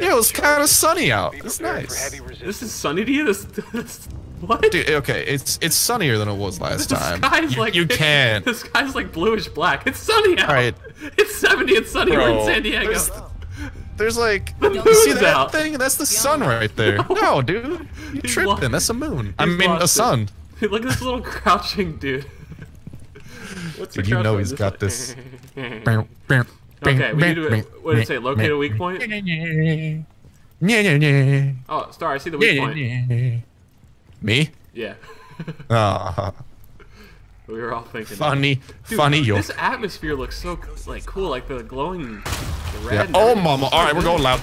Yeah, it was kind of sunny out. It's nice. This is sunny to you? This what? Dude, okay, it's sunnier than it was last time. The sky's like bluish black. It's sunny out. All right. It's 70. It's sunny. Bro, we're in San Diego. There's like, you see that thing? That's the sun right there. No, dude, you tripping? That's a moon. I mean, a sun. Dude, look at this little crouching dude. What's dude, you know he's got this. Okay, we need to. What did it say? Locate a weak point. Oh, Star, I see the weak point. Me? Yeah. Ah. We were all thinking. Funny, dude, funny. This atmosphere looks so like cool, like the glowing, the red. Yeah. Oh, mama! All right, we're going loud.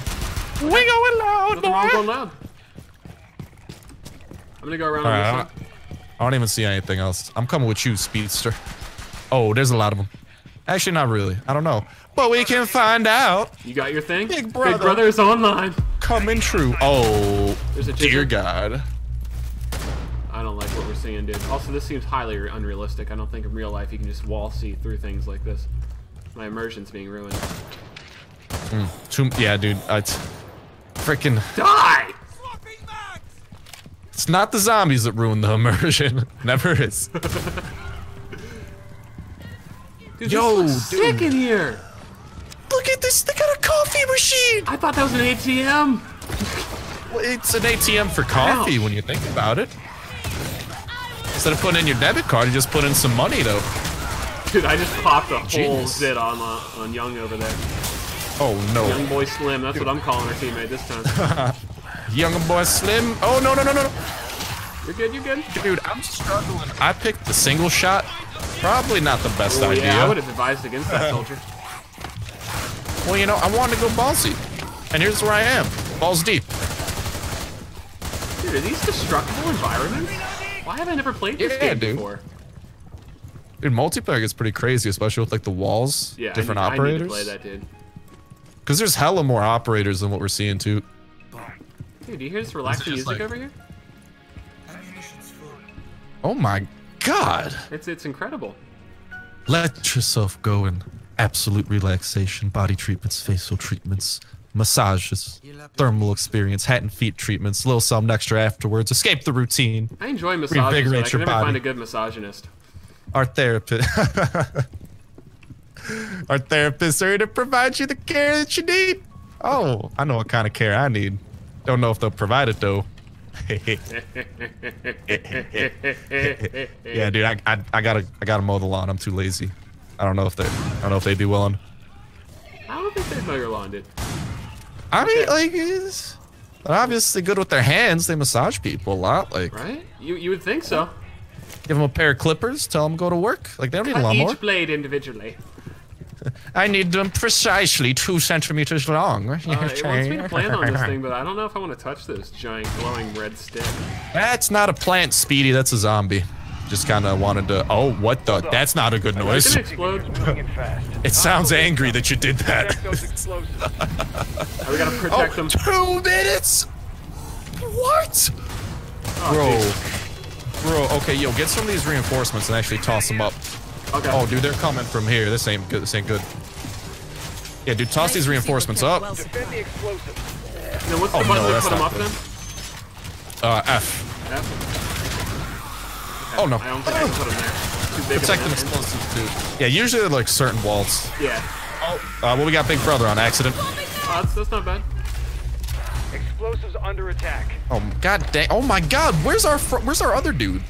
We're going loud, boy. I'm going loud. I'm gonna go around. All right, I don't even see anything else. I'm coming with you, Speedster. Oh, there's a lot of them. Actually, not really. I don't know, but we can find out. You got your thing? Big brother. Big brother's online. Coming true. Oh, dear God. I don't like what we're seeing, dude. Also, this seems highly unrealistic. I don't think in real life you can just wall-see through things like this. My immersion's being ruined. Yeah, dude. Freaking die! It's not the zombies that ruin the immersion. Never is. Dude, yo, this looks sick in here. Look at this. They got a coffee machine. I thought that was an ATM. Well, it's an ATM for coffee when you think about it. Instead of putting in your debit card, you just put in some money, though. Dude, I just popped a whole zit on Young over there. Oh, no. Young Boy Slim. That's what I'm calling our teammate this time. Young Boy Slim. Oh, no, no, no, no. You're good, you're good. Dude, I'm struggling. I picked the single shot. Probably not the best idea. Yeah, I would have advised against that, soldier. Well, you know, I wanted to go ballsy. And here's where I am. Balls deep. Dude, are these destructible environments? Why have I never played this game before? Dude, multiplayer gets pretty crazy, especially with like the walls, different operators. I need to play that, dude. Because there's hella more operators than what we're seeing, too. Dude, do you hear this relaxing music over here? Oh my God! It's incredible. Let yourself go in absolute relaxation, body treatments, facial treatments, massages, thermal experience, hat and feet treatments, little something extra afterwards. Escape the routine. I enjoy massages. Reinvigorate your body. I can never find a good misogynist. Our therapist. Our therapists are here to provide you the care that you need. Oh, I know what kind of care I need. Don't know if they'll provide it though. Yeah, dude, I gotta mow the lawn. I'm too lazy. I don't know if they'd be willing. I don't think they mow your lawn, dude. I mean, like, they're obviously good with their hands. They massage people a lot, like. Right? You would think so. Give them a pair of clippers. Tell them to go to work. Like, they don't need a lawnmower. Each blade individually. I need them precisely 2 centimeters long. It wants me to plant on this thing, but I don't know if I want to touch this giant glowing red stick. That's not a plant, Speedy. That's a zombie. Just kind of wanted to. Oh, what the? That's not a good noise. It explode. It sounds angry that you did that. We gotta protect them. 2 minutes. What? Oh, bro. Okay, yo, get some of these reinforcements and actually toss them up. Okay. Oh, dude, they're coming from here. This ain't good. This ain't good. Yeah, dude, toss these reinforcements up. Defend the explosives. No, what's the button to put them up then? F. F. Oh no. I don't think I can put them there. Too big. Protect them explosives too. Yeah, usually they're like certain walls. Yeah. Oh, well, we got Big Brother on accident. Oh, that's not bad. Explosives under attack. Oh God dang! Oh my God! Where's our other dude?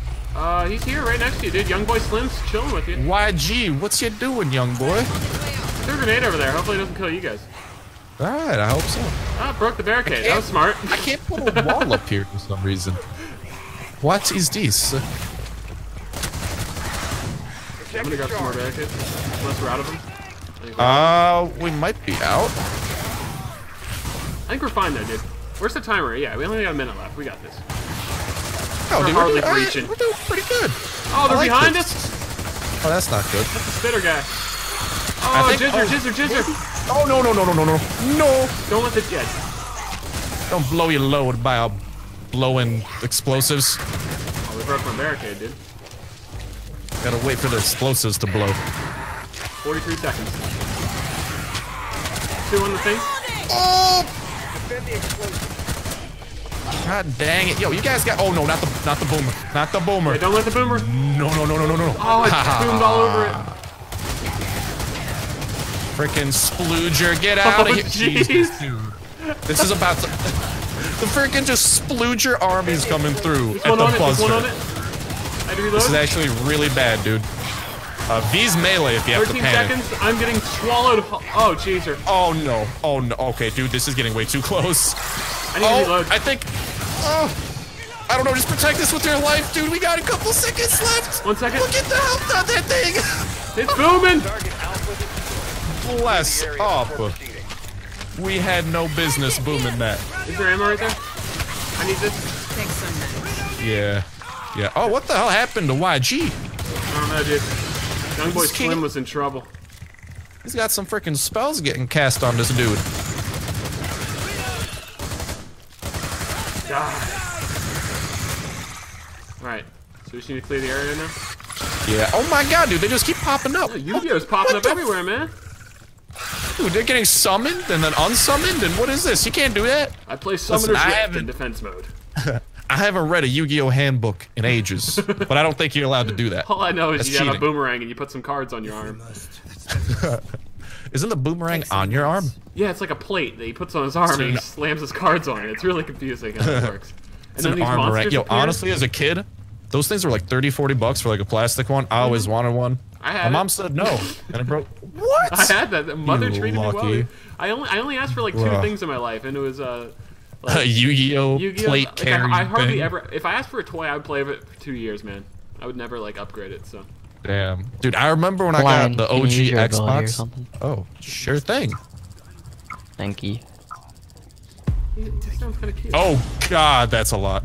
He's here right next to you, dude. Young Boy Slim's chilling with you. YG, what's you doing, young boy? There's a grenade over there. Hopefully it doesn't kill you guys. Alright, I hope so. Ah, broke the barricade. That was smart. I can't put a wall up here for some reason. What is this? I'm gonna grab some more barricades. Unless we're out of them. We might be out. I think we're fine though, dude. Where's the timer? Yeah, we only got a minute left. We got this. Oh, dude, we're doing pretty good. Oh, they're like behind us. Oh, that's not good. That's the spitter guy. Oh, jizzer. Oh, no. Don't let the jet. Don't blow your load by blowing explosives. Oh, we broke my barricade, dude. Gotta wait for the explosives to blow. 43 seconds. Two on the thing. Oh! Then the explosion. God dang it. Yo, you guys got... Oh, no, not the boomer. Not the boomer. Hey, don't let the boomer. No, no, no, no, no, no. Oh, it boomed all over it. Frickin' splooger. Get out of here. Jesus, dude. This is about to... The frickin' just splooger army's coming through at the buzzer. This is actually really bad, dude. V's melee if you have to panic. 13 seconds, I'm getting swallowed. Oh, jeezer. Oh, no. Oh, no. Okay, dude, this is getting way too close. I need to reload. I think... I don't know. Just protect us with your life, dude. We got a couple seconds left. 1 second. Look at the health on that thing. It's booming. Bless up. We had no business booming that. Is there ammo right there? I need this. Take some. Yeah. Yeah. Oh, what the hell happened to YG? I don't know, dude. Young boy Slim was in trouble. He's got some freaking spells getting cast on this dude. God. Alright, so we just need to clear the area now? Yeah. Oh my god, dude, they just keep popping up. Yu-Gi-Oh's popping up everywhere, man. Dude, they're getting summoned and then unsummoned, and what is this? You can't do that. I play Summoner's Rift in defense mode. I haven't read a Yu-Gi-Oh handbook in ages, but I don't think you're allowed to do that. All I know is you have a boomerang and you put some cards on your arm. Isn't the boomerang on your arm? Yeah, it's like a plate that he puts on his arm and he slams his cards on it. It's really confusing how it works. It's an arm rack. Yo, honestly, as a kid, those things were like $30, $40 for like a plastic one. I always wanted one. My mom said no, and I broke. What? I had that. Mother treated me well. I only asked for like two things in my life, and it was like, Yu-Gi-Oh plate carrying I hardly thing. Ever. If I asked for a toy, I would play with it for 2 years, man. I would never like upgrade it. So. Damn, dude. I remember when I got the OG Xbox. Oh, sure thing. Thank you. That sounds kind of cute. Oh God, that's a lot.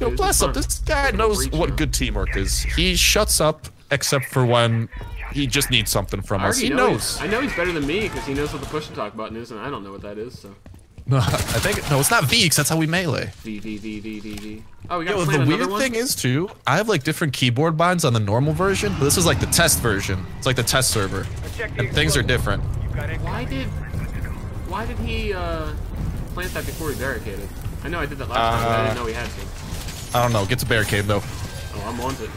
Yo, bless up. This guy knows what good teamwork is. He shuts up except for when. He just needs something from us. He knows. I know he's better than me because he knows what the push and talk button is, and I don't know what that is. So. No, I think it's not V because that's how we melee. V. Oh, we got another one. The weird thing is too, I have like different keyboard binds on the normal version, but this is like the test version. It's like the test server, and things are different. Why did he plant that before he barricaded? I know I did that last time, but I didn't know he had to. I don't know. Get to barricade though. Oh, I'm on it.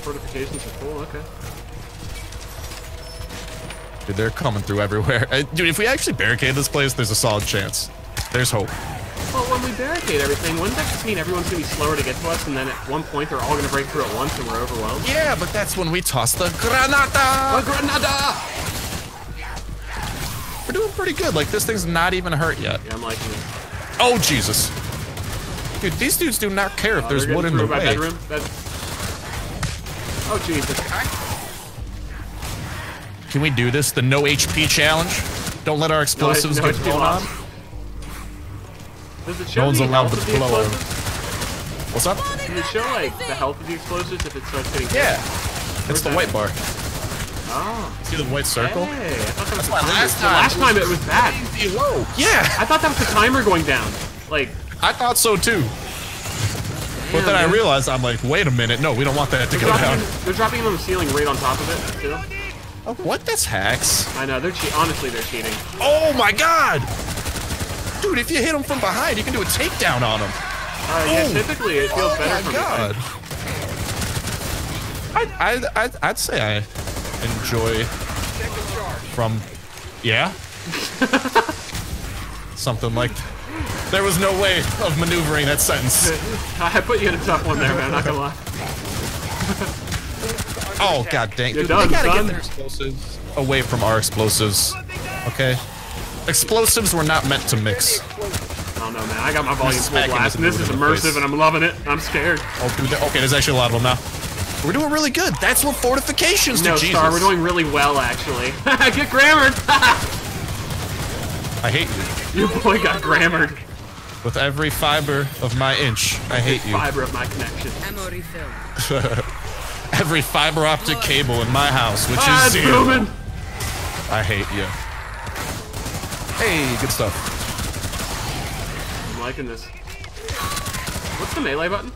Fortifications are full, okay. Dude, they're coming through everywhere. Dude, if we actually barricade this place, there's a solid chance. There's hope. Well, when we barricade everything, wouldn't that just mean everyone's gonna be slower to get to us, and then at one point they're all gonna break through at once and we're overwhelmed? Yeah, but that's when we toss the granada! The granada! We're doing pretty good. Like, this thing's not even hurt yet. Yeah, I'm liking it. Oh, Jesus. Dude, these dudes do not care if there's wood in the way. Oh, Jesus. Can we do this? The no HP challenge? Don't let our explosives get blown on. No one's allowed to blow on. What's up? Does it show, like, the health of the explosives if it starts hitting? Yeah. It's the white bar. Oh. See the white circle? Hey, that's my last time it was that. Whoa. Yeah. I thought that was the timer going down. Like. I thought so, too. But then I realized, I'm like, wait a minute, no, we don't want that to go down. They're dropping him on the ceiling right on top of it, too. Oh, what? That's hacks. I know, they're honestly, they're cheating. Oh my god! Dude, if you hit him from behind, you can do a takedown on him. Yeah, typically it feels better from behind. I'd say I enjoy from... Yeah? Something like that. There was no way of maneuvering that sentence. I put you in a tough one there, man. I'm not gonna lie. Oh god dang! Dude, we gotta get their explosives away from our explosives. Okay. Explosives were not meant to mix. I don't know, man. I got my volume full blast, and this is immersive, and I'm loving it. I'm scared. Oh, dude, okay, there's actually a lot of them now. We're doing really good. That's what fortifications do. No, Star, we're doing really well, actually. Get grammared. I hate you. Your boy got grammared. With every fiber of my inch, I hate you. Fiber of my connection. Every fiber optic cable in my house, which is zero. Booming. I hate you. Hey, good stuff. I'm liking this. What's the melee button?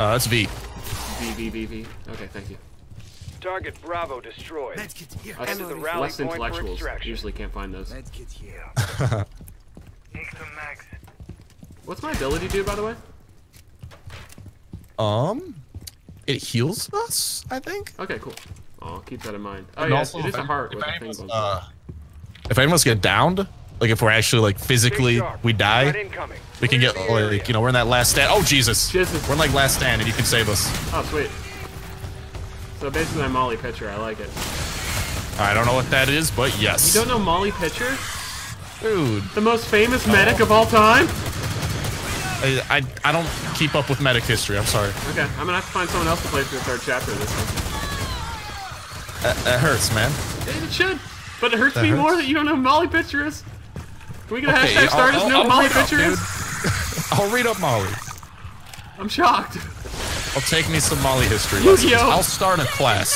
It's V. V. Okay, thank you. Target Bravo destroyed. Us intellectuals usually can't find those. What's my ability do, by the way? It heals us, I think. Okay, cool. I'll keep that in mind. Oh, yeah, it is a heart. If anyone's get downed, like if we're actually like physically we die, we can get like, you know, we're in that last stand. Oh, Jesus. We're in like last stand and you can save us. Oh, sweet. So basically I'm Molly Pitcher. I like it. I don't know what that is, but yes. You don't know Molly Pitcher? Dude. The most famous medic of all time? I don't keep up with medic history. I'm sorry. Okay, I'm gonna have to find someone else to play through the third chapter of this one. That hurts, man. It should, but it hurts me more that you don't know who Molly Pitcher is. Can we get a hashtag starters? Know who Molly Pitcher is? I'll read up Molly. I'm shocked. I'll take me some Molly history lessons. I'll start a class.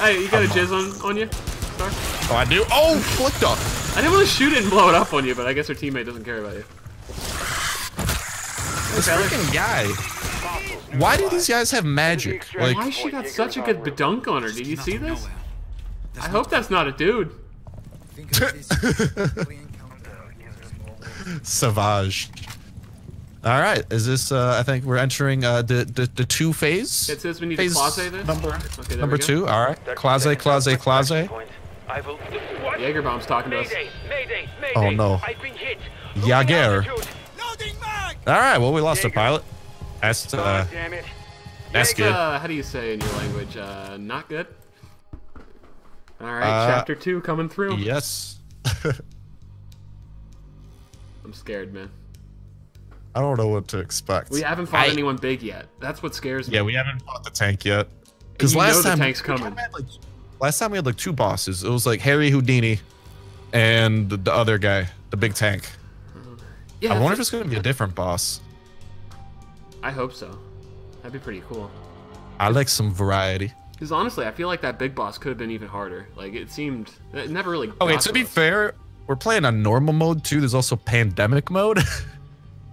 Hey, you got a jizz on you? Sorry. Oh, I do. Oh, flicked up. I didn't want to shoot it and blow it up on you, but I guess her teammate doesn't care about you. This freaking guy. Why do these guys have magic? Like, why she got such a good bedunk on her? Did you see this? I hope that's not a dude. Savage. All right, is this? I think we're entering the two phase. It says we need to clause this. Number two. All right. Clause. Jaeger bomb's talking to us. Oh no. Jaeger. All right, well, we lost a pilot. That's good. How do you say in your language? Not good. All right, chapter 2 coming through. Yes. I'm scared, man. I don't know what to expect. We haven't fought anyone big yet. That's what scares me. Yeah, we haven't fought the tank yet. Because last time, last time we had like 2 bosses. It was like Harry Houdini and the other guy, the big tank. Yeah, I wonder if it's going to be a different boss. I hope so. That'd be pretty cool. I like some variety. Because honestly, I feel like that big boss could have been even harder. Like, it seemed... It never really... Okay, to be fair, we're playing on normal mode, too. There's also pandemic mode.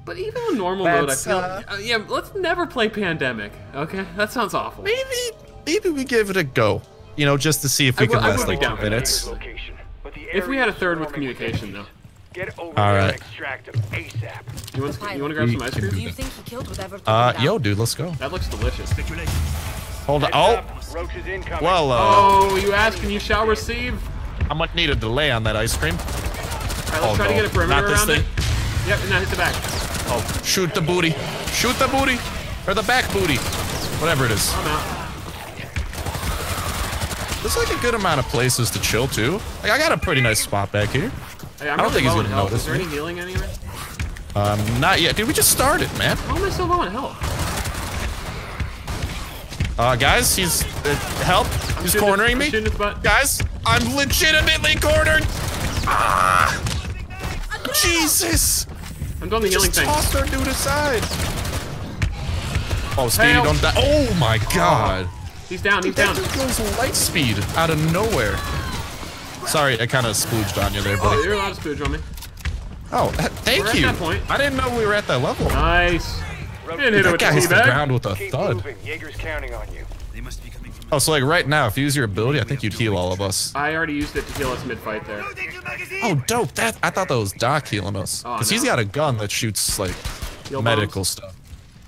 But even on normal mode, I feel... yeah, let's never play pandemic, okay? That sounds awful. Maybe we give it a go. You know, just to see if we can last, like, 10 minutes. If we had a third with communication, though. Get over and extract him ASAP. You want to grab some ice cream? Do you think he killed whatever? Yo, dude, let's go. That looks delicious. Hold on. Oh. Well, oh, you ask and you shall receive. I might need a delay on that ice cream. All right, let's try to get a perimeter around it. Yep, and now hit the back. Oh, shoot the booty. Shoot the booty. Or the back booty. Whatever it is. I'm out. There's like a good amount of places to chill, too. Like, I got a pretty nice spot back here. Hey, I don't think he's gonna notice. Is there any healing anywhere? Not yet. Dude, we just started, man. How am I so low on health? Guys, he's... help. He's cornering me. Guys, I'm legitimately cornered. Ah! Jesus! I'm doing the healing thing. Just tossed our dude aside. Oh, Stevie, don't die. Oh, my God. He's down. He's down. That dude goes light speed out of nowhere. Sorry, I kind of splooged on you there, buddy. Oh, you're allowed to splooge on me. Oh, thank you. At that point. I didn't know we were at that level. Nice. You didn't hit it with a hit the ground with a thud. Counting on you. They must be coming from so like right now, if you use your ability, I think you'd heal all of us. I already used it to heal us mid-fight there. Oh, dope. That I thought that was Doc healing us. Because he's got a gun that shoots, like, medical stuff.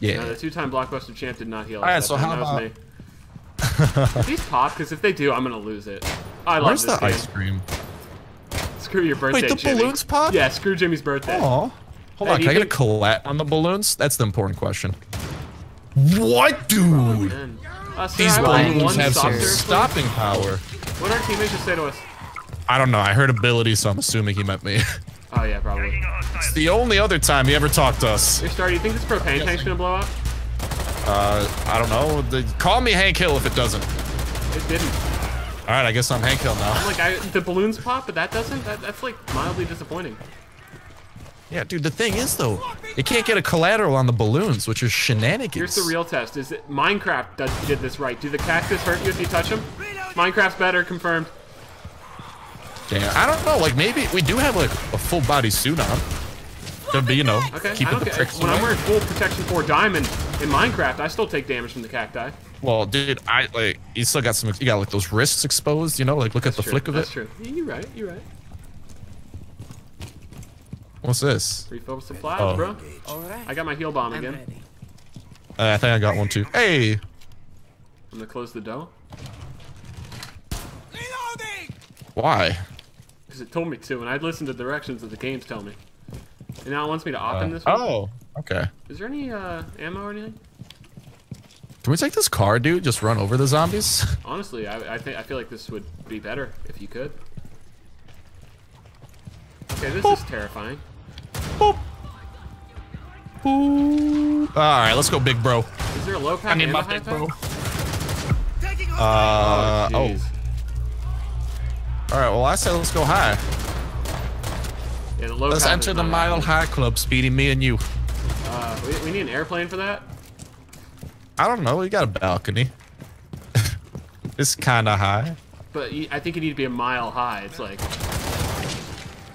Yeah. No, the 2-time Blockbuster champ did not heal us. All right, so how about... me. These pop, because if they do, I'm going to lose it. I love this game. Ice cream? Screw your birthday, Jimmy. Wait, the balloons pop? Yeah, screw Jimmy's birthday. Oh, hold on, can I get a collat on the balloons? That's the important question. What, dude? Oh, these balloons have some stopping power. What did our teammates just say to us? I don't know. I heard ability, so I'm assuming he meant me. Oh, yeah, probably. It's the only other time he ever talked to us. Hey, Star, do you think this propane tank's going to blow up? I don't know. Call me Hank Hill if it doesn't. It didn't. All right, I guess I'm Hank Hill now. I'm like, the balloons pop, but that doesn't. That's like mildly disappointing. Yeah, dude. The thing is, though, it can't get a collateral on the balloons, which is shenanigans. Here's the real test: is it Minecraft did this right? Do the cactus hurt you if you touch them? Minecraft's better, confirmed. Damn, I don't know. Like maybe we do have like a full body suit on. Could be, you know, keeping the pricks away. When I'm wearing full protection 4 diamond in Minecraft, I still take damage from the cacti. Well, dude, I like. you still got some, you got like those wrists exposed, you know, like look that's at the true. Flick of that's it. That's true. You're right, you're right. What's this? Refill supplies, oh. bro. All right. I got my heal bomb again. I think I got one too. Hey! I'm gonna close the door. Reloading! Why? Because it told me to, and I listened to the directions that the games tell me. And now it wants me to op in this one. Oh, okay. Is there any ammo or anything? Can we take this car, dude? Just run over the zombies? Honestly, I feel like this would be better if you could. Okay, this Boop. Is terrifying. Boop. Boop. All right, let's go, big bro. Is there a low pack? I need my big bro. Oh. All right, well I said let's go high. Yeah, the low let's enter the Mile High Club, Speedy, me and you. We need an airplane for that? I don't know, we got a balcony. It's kinda high. But I think you need to be a mile high, it's like...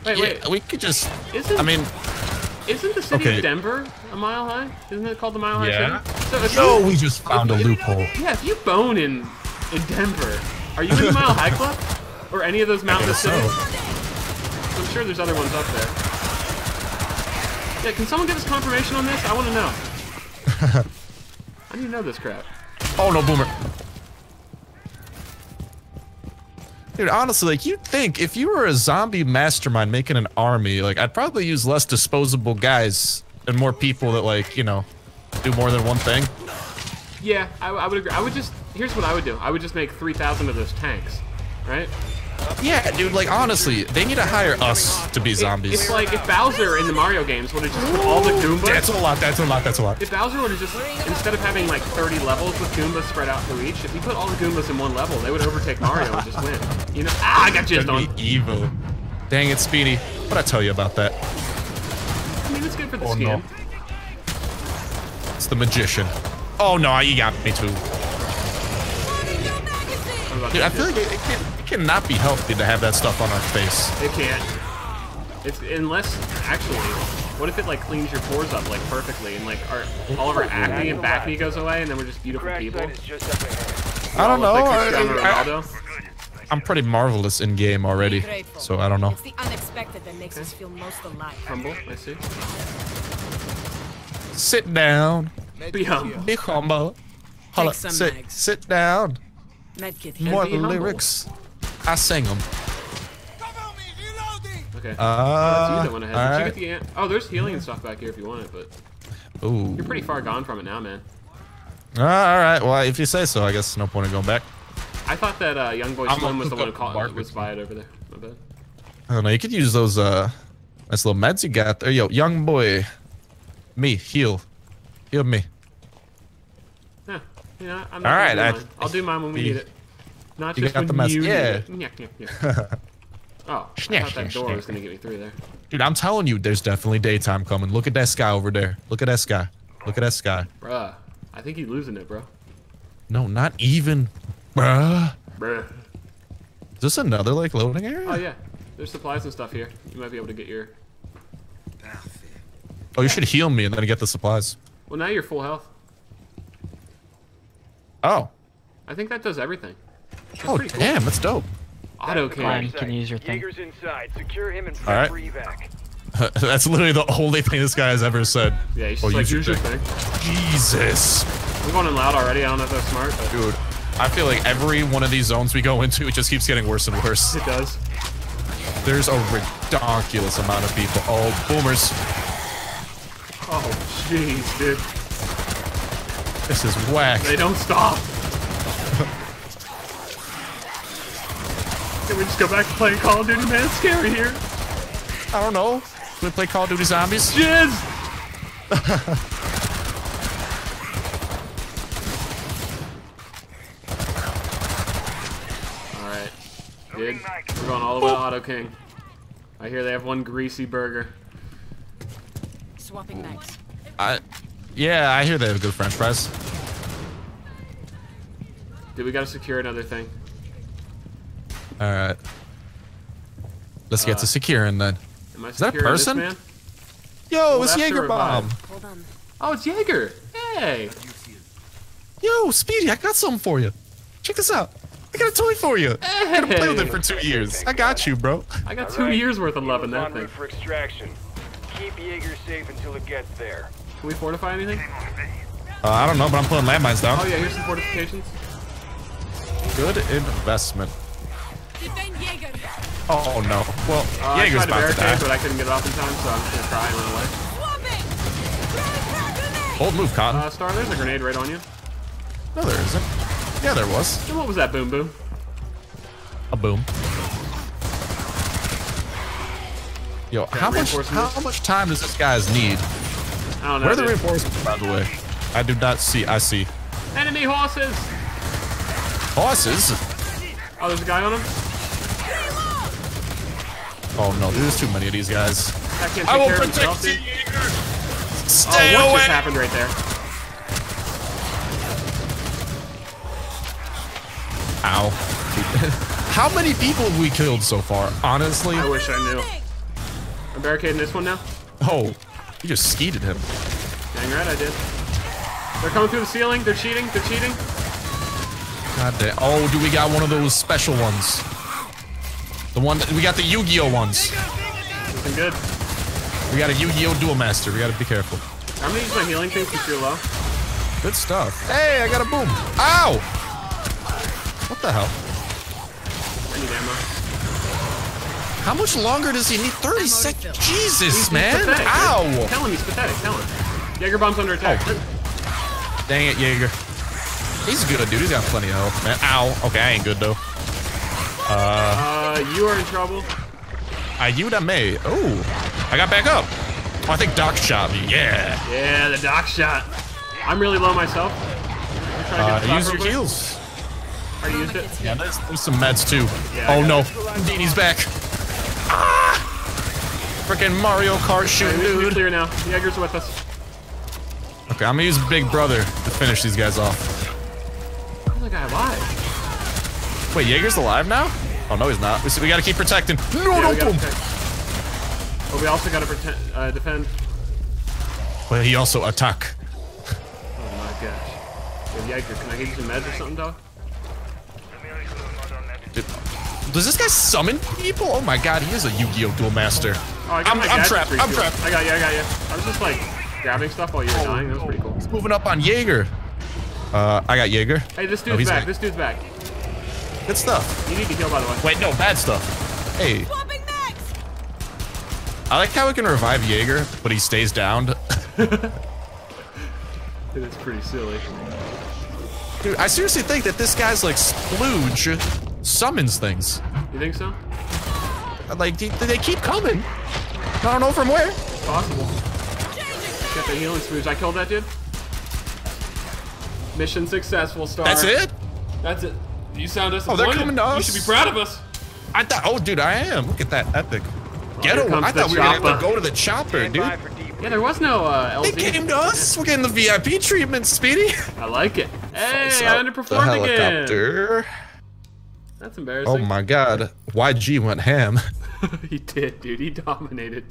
Wait, yeah, wait. We could just... Isn't, I mean... Isn't the city okay. of Denver a mile high? Isn't it called the Mile High yeah. City? So if no, you, we just found a loophole. Yeah, if you bone in Denver, are you in the Mile High Club? Or any of those mountain cities? So. I'm sure there's other ones up there. Yeah, can someone give us confirmation on this? I want to know. How do you know this crap? Oh no, Boomer. Dude, honestly, like, you'd think if you were a zombie mastermind making an army, like, I'd probably use less disposable guys and more people that, like, you know, do more than one thing. Yeah, I would agree. I would just, here's what I would do. I would just make 3,000 of those tanks, right? Yeah, dude, like, honestly, they need to hire us to be zombies. It's like if Bowser in the Mario games would have just put all the Goombas... That's a lot, that's a lot, that's a lot. If Bowser would have just, instead of having, like, 30 levels with Goombas spread out through each, if he put all the Goombas in one level, they would overtake Mario and just win. You know? Ah, I got jizzed on. That'd be evil. Dang it, Speedy. What'd I tell you about that? I mean, it's good for the skin. No. It's the magician. Oh, no, you got me, too. Dude, I feel like it cannot be healthy to have that stuff on our face. It can't. It's unless actually, what if it like cleans your pores up like perfectly and like all of our acne and back knee goes away and then we're just beautiful people? I don't know. I'm pretty marvelous in game already, so I don't know. It's the unexpected that makes us feel most alive. Humble, I see. Sit down. Be humble. Be humble. Holla. Sit down. More lyrics. I sang them. Okay. Oh, there's healing and stuff back here if you want it, but ooh. You're pretty far gone from it now, man. All right. Well, if you say so, I guess no point in going back. I thought that young boy Slim was the one who caught was by it over there. My bad. I don't know. You could use those nice little meds you got there. Yo, young boy, me heal me. You know, I'm not all right, I'll do mine when we need it. Not just when you need it. Yeah. Oh, I thought that door was gonna get me through there. Dude, I'm telling you, there's definitely daytime coming. Look at that sky over there. Look at that sky. Look at that sky. Bruh, I think you're losing it, bro. No, not even, bruh. Bruh. Is this another like loading area? Oh yeah, there's supplies and stuff here. You might be able to get your. Oh, you should heal me and then get the supplies. Well, now you're full health. Oh. I think that does everything. That's oh, damn, cool. That's dope. Auto can. You can use your thing. All right. That's literally the only thing this guy has ever said. Yeah, you should use your thing. Jesus. We're going in loud already. I don't know if that's smart. But... Dude, I feel like every one of these zones we go into, it just keeps getting worse and worse. It does. There's a redonkulous amount of people. Oh, boomers. Oh, jeez, dude. This is whack. They don't stop. Can we just go back to playing Call of Duty, man? It's scary here. I don't know. Can we play Call of Duty Zombies? Jizz! Alright. Dude, we're going all the way to Auto King. I hear they have one greasy burger. Swapping knives. Yeah, I hear they have good French fries. Dude, we gotta secure another thing. All right, let's get to securing then. Is that a person? This, man? Yo, it's Jaeger Bomb. Hold on. Oh, it's Jaeger. Hey. Yo, Speedy, I got something for you. Check this out. I got a toy for you. Hey. I'm gonna play with it for 2 years. I got you, bro. I got 2 years worth of love in that thing. For extraction. Keep Jaeger safe until it gets there. Can we fortify anything? I don't know, but I'm pulling landmines down. Oh yeah, here's some fortifications. Good investment. Defend Jaeger. Oh no. Well, Jaeger's about to die. But I couldn't get it off in time, so I'm just gonna try and run away. Bold move, Cotton. Star, there's a grenade right on you. No, there isn't. Yeah, there was. And what was that boom boom? A boom. Yo, how much time does this guy's need? I don't know. Where are the reinforcements, by the way? I do not see. I see. Enemy horses! Horses? Oh, there's a guy on him? Oh no, there's too many of these guys. I will protect you! Stay away! What just happened right there? Ow. How many people have we killed so far? Honestly? I wish I knew. I'm barricading this one now. Oh, you just skeeted him. Dang right I did. They're coming through the ceiling. They're cheating. They're cheating. God damn. Oh, do we got one of those special ones? The one that we got the Yu-Gi-Oh ones. Looking good. We got a Yu-Gi-Oh! Duel Master. We gotta be careful. I'm gonna use my healing thing since you're low. Good stuff. Hey, I got a boom. Ow! What the hell? I need ammo. How much longer does he need? 30 seconds? Jesus, he's man! Pathetic. Ow! Tell him he's pathetic. Tell him. Jaeger bomb's under attack. Oh. Dang it, Jaeger. He's good, dude. He's got plenty of health, man. Ow. Okay, I ain't good, though. You are in trouble. Ayuda me. Oh, I got back up. Oh, I think Doc shot me. Yeah. Yeah, the Doc shot. I'm really low myself. Use your heals. Already used it? Yeah, there's some meds too. Yeah, oh no, Dini's back. Ah! Freaking Mario Kart shooting, dude. Nuclear now. Jaeger's with us. Okay, I'm gonna use Big Brother to finish these guys off. How's that guy alive? Wait, Jaeger's alive now? Oh no, he's not. We gotta keep protecting. No, no, boom. But we also gotta pretend, defend. Well, he also attack. Oh my gosh. Yo, Jaeger, can I get you some meds or something, dog? Does this guy summon people? Oh my god, he is a Yu-Gi-Oh! Duel Master. Oh, I'm trapped. I'm trapped. I got you. I was just like grabbing stuff while you were dying. That was pretty cool. He's moving up on Jaeger. I got Jaeger. Hey, this dude's back. This dude's back. Good stuff. You need to heal, by the way. Wait, no, bad stuff. Hey. I like how we can revive Jaeger, but he stays downed. It's pretty silly. Dude, I seriously think that this guy's like splooge summons things. You think so? Like, they keep coming. I don't know from where. It's possible. Got the healing splooge. I killed that dude. Mission successful, Star. That's it? That's it. You sound disappointed. Oh, they're coming to us. You should be proud of us. I thought, oh, dude, I am. Look at that epic. Ghetto. Well, I thought we were going to have to go to the chopper, dude. Yeah, there was no LZ. They came to us. We're getting the VIP treatment, Speedy. I like it. Hey, I underperformed again. That's embarrassing. Oh, my God. YG went ham. He did, dude. He dominated.